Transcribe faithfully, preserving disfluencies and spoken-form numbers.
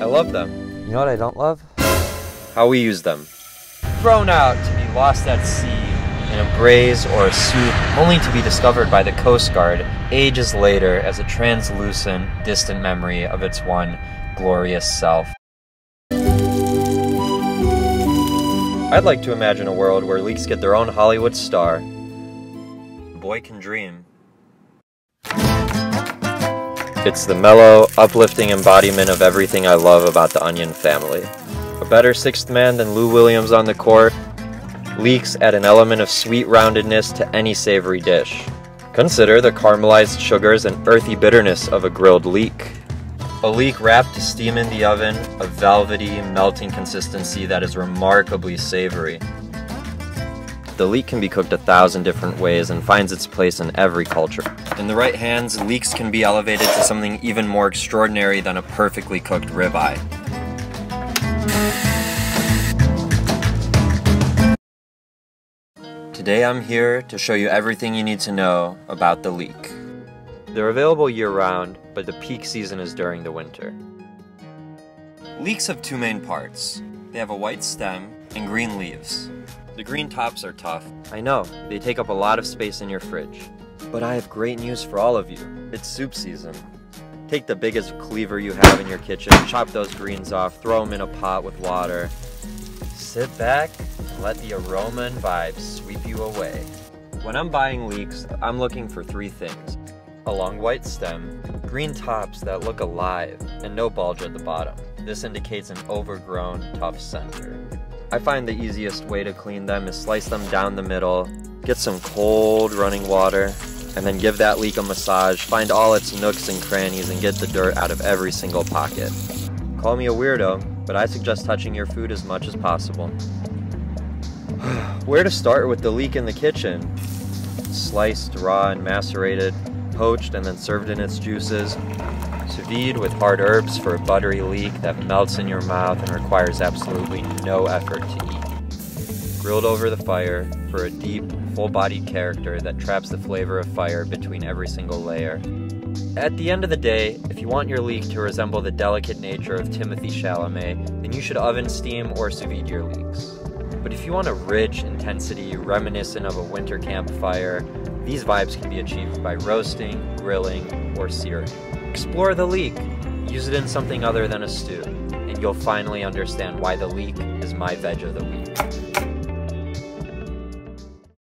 I love them. You know what I don't love? How we use them. Thrown out to be lost at sea in a braze or a soup, only to be discovered by the Coast Guard ages later as a translucent, distant memory of its one glorious self. I'd like to imagine a world where leaks get their own Hollywood star. The boy can dream. It's the mellow, uplifting embodiment of everything I love about the Onion family. A better sixth man than Lou Williams on the court, Leeks add an element of sweet roundedness to any savory dish. Consider the caramelized sugars and earthy bitterness of a grilled leek. A leek wrapped to steam in the oven, a velvety, melting consistency that is remarkably savory. The leek can be cooked a thousand different ways and finds its place in every culture. In the right hands, leeks can be elevated to something even more extraordinary than a perfectly cooked ribeye. Today I'm here to show you everything you need to know about the leek. They're available year-round, but the peak season is during the winter. Leeks have two main parts. They have a white stem and green leaves. The green tops are tough. I know, they take up a lot of space in your fridge. But I have great news for all of you. It's soup season. Take the biggest cleaver you have in your kitchen, chop those greens off, throw them in a pot with water. Sit back and let the aroma and vibes sweep you away. When I'm buying leeks, I'm looking for three things. A long white stem, green tops that look alive, and no bulge at the bottom. This indicates an overgrown, tough center. I find the easiest way to clean them is slice them down the middle, get some cold running water, and then give that leek a massage, find all its nooks and crannies, and get the dirt out of every single pocket. Call me a weirdo, but I suggest touching your food as much as possible. Where to start with the leek in the kitchen? Sliced, raw, and macerated, poached, and then served in its juices. Sous vide with hard herbs for a buttery leek that melts in your mouth and requires absolutely no effort to eat. Grilled over the fire for a deep, full-bodied character that traps the flavor of fire between every single layer. At the end of the day, if you want your leek to resemble the delicate nature of Timothée Chalamet, then you should oven steam or sous vide your leeks. But if you want a rich intensity reminiscent of a winter campfire, these vibes can be achieved by roasting, grilling, or searing. Explore the leek, use it in something other than a stew, and you'll finally understand why the leek is my veg of the week.